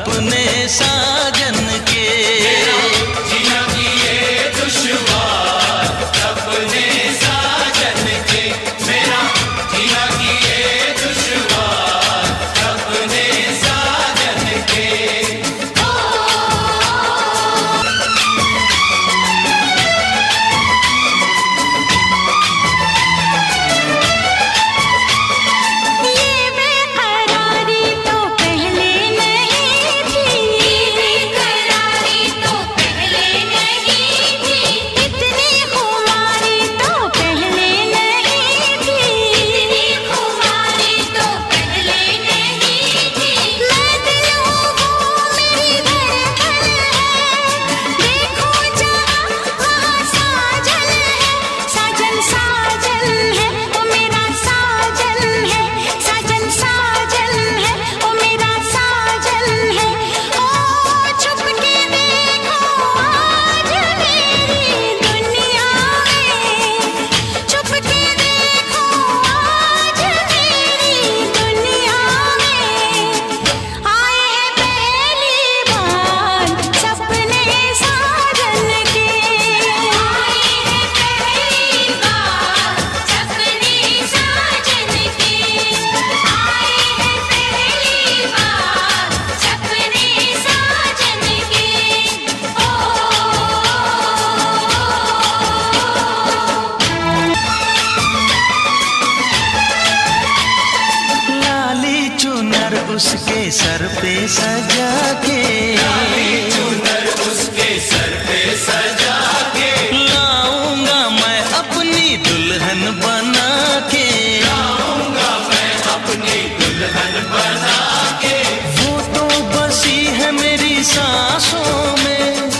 अपने साजन के जीना भी ये दुश्वार अपने साजन के मेरा जीना भी ये दुश्वार अपने साजन के। उसके सर पे सजा के चुनर उसके सर पे सजा के लाऊंगा मैं अपनी दुल्हन बना के लाऊंगा मैं अपनी दुल्हन बना के। फोटो बसी है मेरी सांसों में,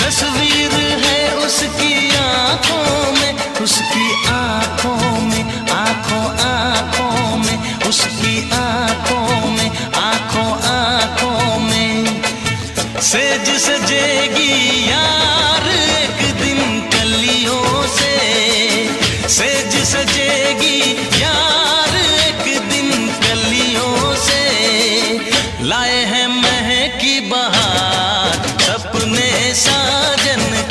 तस्वीर है उसकी आंखों में, उसकी आंखों में आंखों आंखों में उसकी सेज सजेगी यार एक दिन कलियों से, सेज सजेगी यार एक दिन कलियों से। लाए हैं महकी बहार अपने साजन।